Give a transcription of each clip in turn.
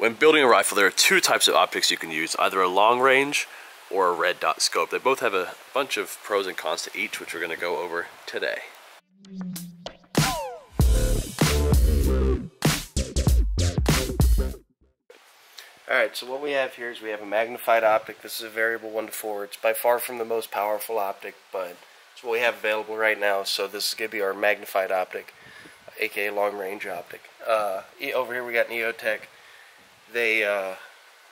When building a rifle, there are two types of optics you can use, either a long range or a red dot scope. They both have a bunch of pros and cons to each, which we're going to go over today. Alright, so what we have here is we have a magnified optic. This is a variable 1 to 4. It's by far from the most powerful optic, but it's what we have available right now. So this is going to be our magnified optic, aka long range optic. Over here we got an EOTech. They,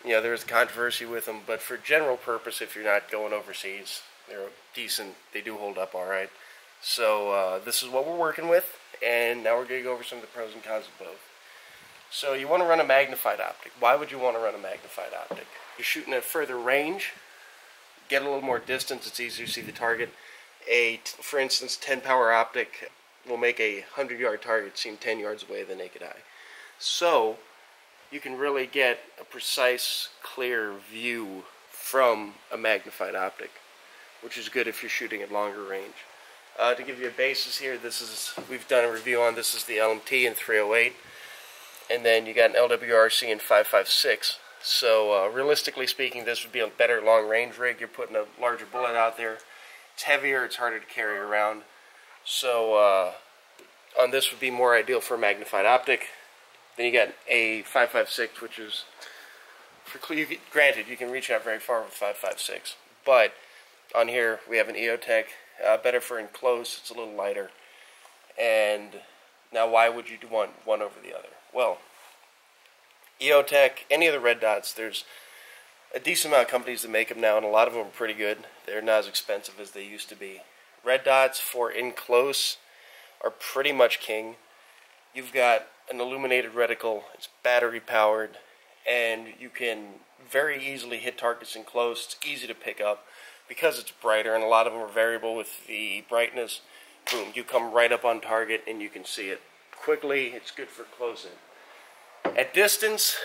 there was controversy with them, but for general purpose, if you're not going overseas, they're decent. They do hold up all right. So this is what we're working with, and now we're going to go over some of the pros and cons of both. So you want to run a magnified optic. Why would you want to run a magnified optic? You're shooting at further range, get a little more distance, it's easier to see the target. For instance, 10 power optic will make a 100-yard target seem 10 yards away of the naked eye. So you can really get a precise, clear view from a magnified optic, which is good if you're shooting at longer range. To give you a basis here, we've done a review on this. Is the LMT in 308, and then you got an LWRC in 556. So realistically speaking, this would be a better long-range rig. You're putting a larger bullet out there. It's heavier. It's harder to carry around. So on this would be more ideal for a magnified optic. Then you got a 556, which is, granted, you can reach out very far with 556, but on here we have an EOTech, better for enclosed, it's a little lighter. And now why would you want one over the other? Well, EOTech, any of the red dots, there's a decent amount of companies that make them now, and a lot of them are pretty good. They're not as expensive as they used to be. Red dots for enclosed are pretty much king. You've got an illuminated reticle, it's battery powered, and you can very easily hit targets in close. It's easy to pick up because it's brighter, and a lot of them are variable with the brightness. Boom, you come right up on target and you can see it quickly. It's good for closing. At distance,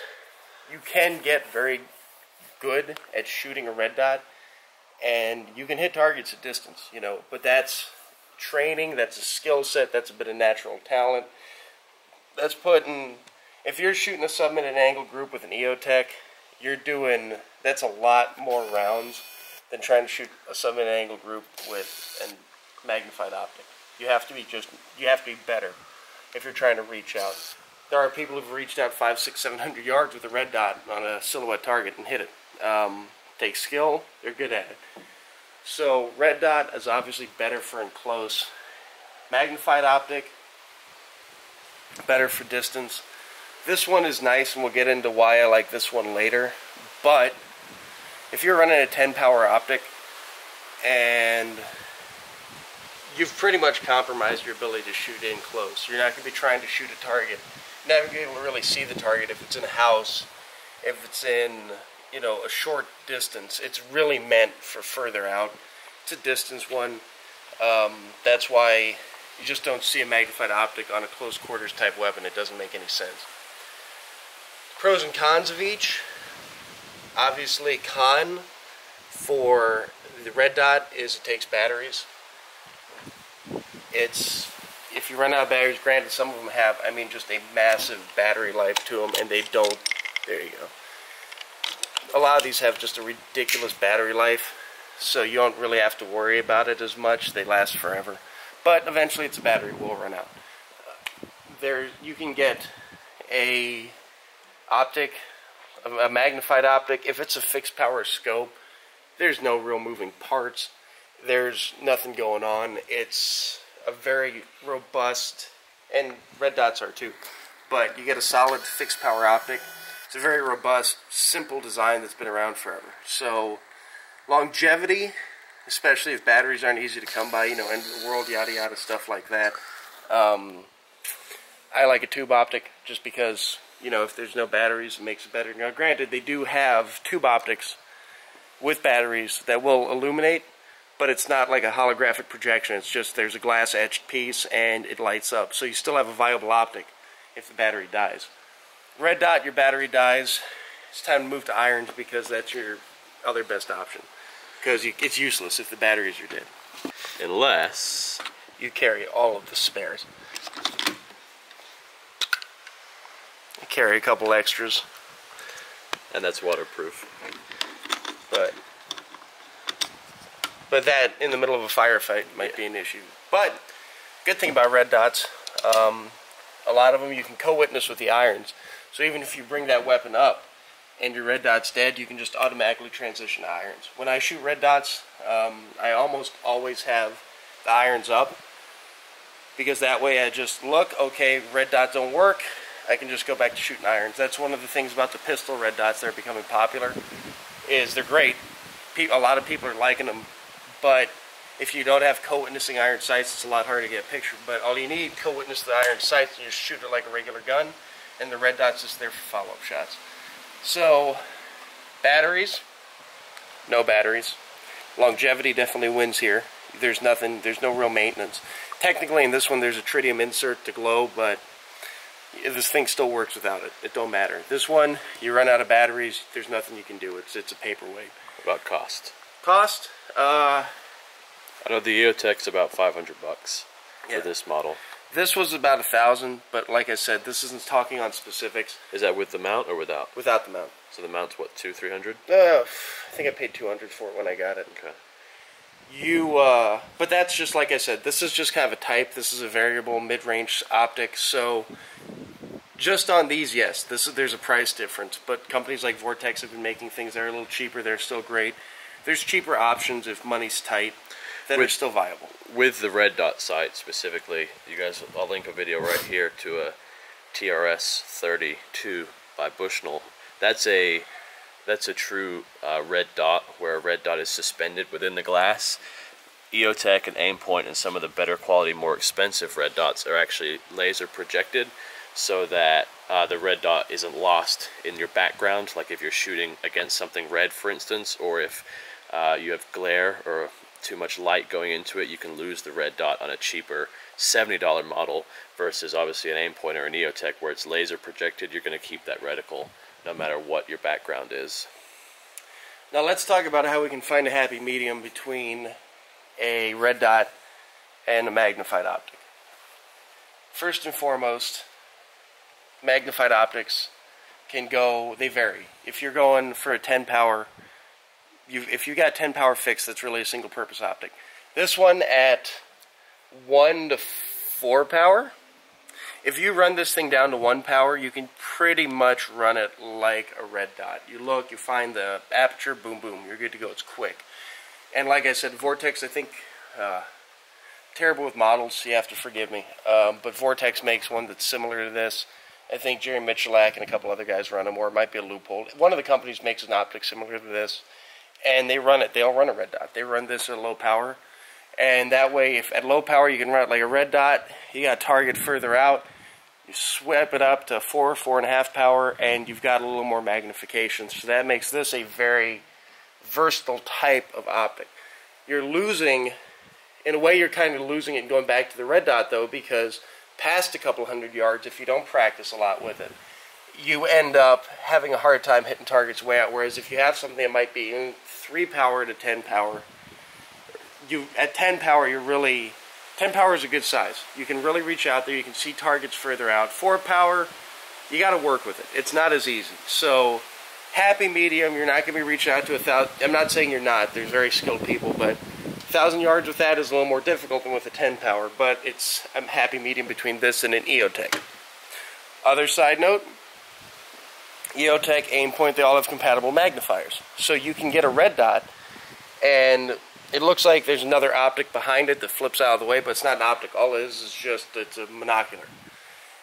you can get very good at shooting a red dot, and you can hit targets at distance, but that's training, that's a skill set, that's a bit of natural talent. That's putting, if you're shooting a sub-minute angle group with an EOTech, that's a lot more rounds than trying to shoot a sub-minute angle group with a magnified optic. You have to be better if you're trying to reach out. There are people who've reached out 500, 600, 700 yards with a red dot on a silhouette target and hit it. Takes skill, they're good at it. So red dot is obviously better for in close. Magnified optic, better for distance. This one is nice, and we'll get into why I like this one later, but if you're running a 10 power optic and you've pretty much compromised your ability to shoot in close, you're not going to be trying to shoot a target, you're not going to be able to really see the target if it's in a house, if it's in a short distance. It's really meant for further out. It's a distance one. That's why you just don't see a magnified optic on a close quarters type weapon. It doesn't make any sense. Pros and cons of each. Obviously, con for the red dot is it takes batteries. If you run out of batteries, granted some of them have, just a massive battery life to them, and they don't, there you go. A lot of these have just a ridiculous battery life, so you don't really have to worry about it as much. They last forever. But eventually its battery will run out. You can get a magnified optic. If it's a fixed power scope, there's no real moving parts. There's nothing going on. It's a very robust, and red dots are too, but you get a solid fixed power optic. It's a very robust, simple design that's been around forever. So longevity, especially if batteries aren't easy to come by, end of the world, yada yada, stuff like that. I like a tube optic just because, if there's no batteries, it makes it better. Now, granted, they do have tube optics with batteries that will illuminate, but it's not like a holographic projection. It's just there's a glass etched piece and it lights up. So you still have a viable optic if the battery dies. Red dot, your battery dies. It's time to move to irons because that's your other best option. Because it's useless if the batteries are dead. Unless you carry all of the spares. You carry a couple extras. and that's waterproof. But that in the middle of a firefight might be an issue. But good thing about red dots, a lot of them you can co-witness with the irons. So even if you bring that weapon up and your red dot's dead, you can just automatically transition to irons. When I shoot red dots, I almost always have the irons up, because that way I just look, okay, red dots don't work, I can just go back to shooting irons. That's one of the things about the pistol red dots that are becoming popular, is they're great. A lot of people are liking them, but if you don't have co-witnessing iron sights, it's a lot harder to get a picture. But all you need, co-witness the iron sights, and you just shoot it like a regular gun, and the red dot's just there for follow-up shots. So, batteries, no batteries. Longevity definitely wins here. There's nothing, there's no real maintenance. Technically in this one there's a tritium insert to glow, but this thing still works without it. It don't matter. This one, you run out of batteries, there's nothing you can do. It's a paperweight. What about cost? Cost? I know the EOTech's about $500 for this model. This was about $1,000, but like I said, this isn't talking on specifics. Is that with the mount or without? Without the mount. So the mount's what, $200, $300? I think I paid $200 for it when I got it. Okay. But that's just, like I said, this is just kind of a type. This is a variable mid-range optic, so just on these, yes, there's a price difference, but companies like Vortex have been making things that are a little cheaper. They're still great. There's cheaper options if money's tight that are still viable. With the red dot sight specifically, you guys, I'll link a video right here to a TRS 32 by Bushnell. That's a true red dot, where a red dot is suspended within the glass. EOTech and Aimpoint and some of the better quality, more expensive red dots are actually laser projected, so that the red dot isn't lost in your background. Like if you're shooting against something red, for instance, or if you have glare or too much light going into it, you can lose the red dot on a cheaper $70 model versus obviously an Aimpoint or an EOTech where it's laser projected. You're going to keep that reticle no matter what your background is. Now let's talk about how we can find a happy medium between a red dot and a magnified optic. First and foremost, magnified optics can go, they vary. If you're going for a 10 power, if you got 10 power fixed, that's really a single purpose optic. This one at 1 to 4 power, if you run this thing down to 1 power, you can pretty much run it like a red dot. You look, you find the aperture, boom, boom, you're good to go. It's quick. And like I said, Vortex, I think, terrible with models, so you have to forgive me. But Vortex makes one that's similar to this. I think Jerry Michalak and a couple other guys run them, or it might be a loophole. One of the companies makes an optic similar to this, and they run it. They don't run a red dot. They run this at low power. And that way, if at low power you can run it like a red dot, you got a target further out, you sweep it up to 4, 4.5 power, and you've got a little more magnification. So that makes this a very versatile type of optic. You're losing, in a way you're kind of losing it and going back to the red dot though, because past a couple hundred yards, if you don't practice a lot with it, you end up having a hard time hitting targets way out. Whereas if you have something that might be 3 power to 10 power, at 10 power, 10 power is a good size. You can really reach out there. You can see targets further out. 4 power, you got to work with it. It's not as easy. So, happy medium, you're not going to be reaching out to 1,000. I'm not saying you're not. There's very skilled people, but 1,000 yards with that is a little more difficult than with a 10 power. But it's a happy medium between this and an EOTech. Other side note, EOTech, Aimpoint, they all have compatible magnifiers. So you can get a red dot and it looks like there's another optic behind it that flips out of the way, but it's not an optic. All it is just, it's a monocular.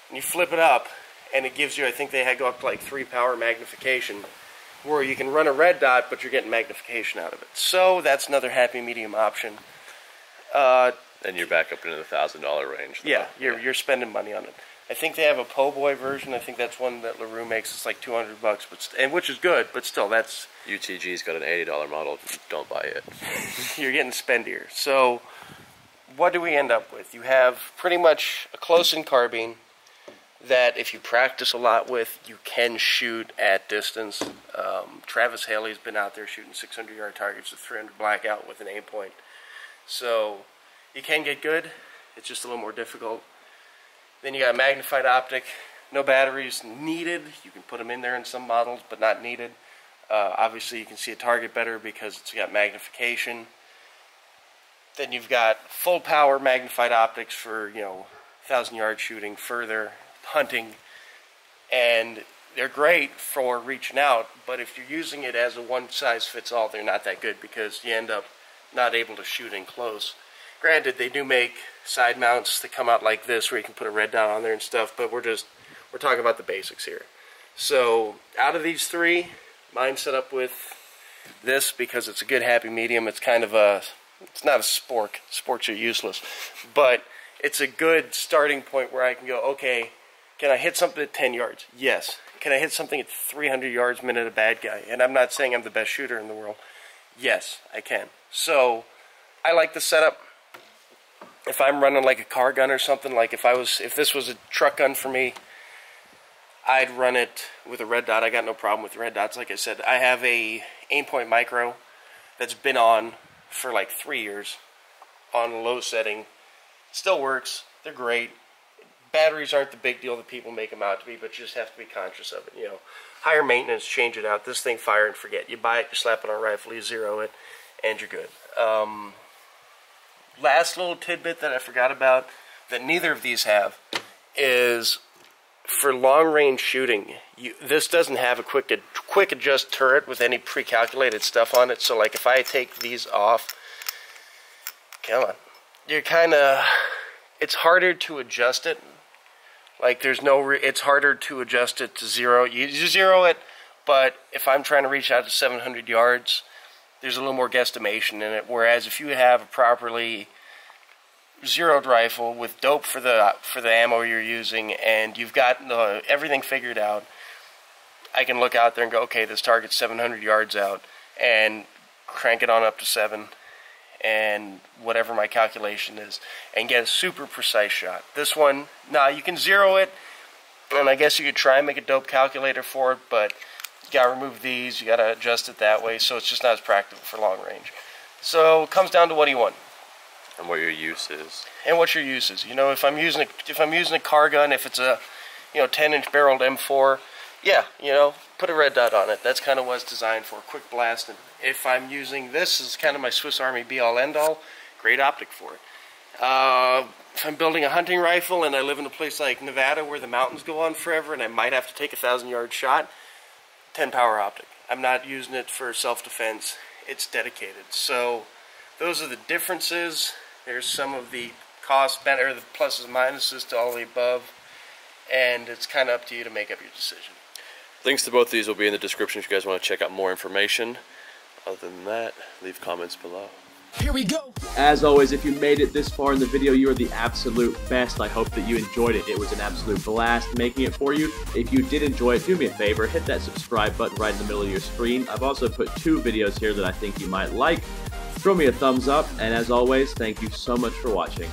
And you flip it up, and it gives you, I think they had go up to like 3 power magnification, where you can run a red dot, but you're getting magnification out of it. So that's another happy medium option. And you're back up into the $1,000 range. Yeah, you're spending money on it. I think they have a po' boy version. I think that's one that LaRue makes. It's like $200, which is good, but still, that's... UTG's got an $80 model. Don't buy it. You're getting spendier. So what do we end up with? You have pretty much a close-in carbine that if you practice a lot with, you can shoot at distance. Travis Haley's been out there shooting 600-yard targets with 300 blackout with an Aimpoint. So you can get good. It's just a little more difficult. Then you got a magnified optic. No batteries needed. You can put them in there in some models, but not needed. Obviously you can see a target better because it's got magnification. Then you've got full power magnified optics for, 1,000-yard shooting, further hunting, and they're great for reaching out, but if you're using it as a one-size-fits-all, they're not that good because you end up not able to shoot in close. Granted, they do make side mounts that come out like this where you can put a red dot on there and stuff, but we're talking about the basics here. So out of these three, mine's set up with this because it's a good happy medium. It's kind of a, it's not a spork. Sporks are useless, but it's a good starting point where I can go, okay, can I hit something at 10 yards? Yes. Can I hit something at 300 yards minute a bad guy? And I'm not saying I'm the best shooter in the world. Yes, I can. So I like the setup. If I'm running like a car gun or something, like if this was a truck gun for me, I'd run it with a red dot. I got no problem with red dots. Like I said, I have a Aimpoint micro that's been on for like 3 years on low setting. Still works. They're great. Batteries aren't the big deal that people make them out to be, but you just have to be conscious of it. Higher maintenance, change it out. This thing, fire and forget. You buy it, you slap it on a rifle, you zero it, and you're good. Last little tidbit that I forgot about that neither of these have is for long-range shooting. This doesn't have a quick adjust turret with any pre-calculated stuff on it. So, like, if I take these off, come on, you're kind of, it's harder to adjust it. Like, there's no, it's harder to adjust it to zero. You zero it, but if I'm trying to reach out to 700 yards, there's a little more guesstimation in it. Whereas if you have a properly zeroed rifle with dope for the ammo you're using, and you've got everything figured out, I can look out there and go, okay, this target's 700 yards out, and crank it on up to 7, and whatever my calculation is, and get a super precise shot. This one, nah, you can zero it, and I guess you could try and make a dope calculator for it, but you gotta remove these, you gotta adjust it that way, so it's just not as practical for long range. So it comes down to what do you want. And what your use is. And what your use is. If I'm using a car gun, if it's a 10-inch barreled M4, yeah, put a red dot on it. That's kind of what it's designed for, quick blast. And if I'm using this as kind of my Swiss Army be-all end-all, great optic for it. If I'm building a hunting rifle and I live in a place like Nevada where the mountains go on forever and I might have to take a 1,000-yard shot, 10-power optic. I'm not using it for self-defense. It's dedicated. So those are the differences. There's some of the cost, or the pluses and minuses to all the above, and it's kind of up to you to make up your decision. Links to both of these will be in the description if you guys want to check out more information. Other than that, leave comments below. Here we go. As always, if you made it this far in the video, you are the absolute best. I hope that you enjoyed it. It was an absolute blast making it for you. If you did enjoy it, do me a favor, hit that subscribe button right in the middle of your screen. I've also put 2 videos here that I think you might like. Throw me a thumbs up, and as always, thank you so much for watching.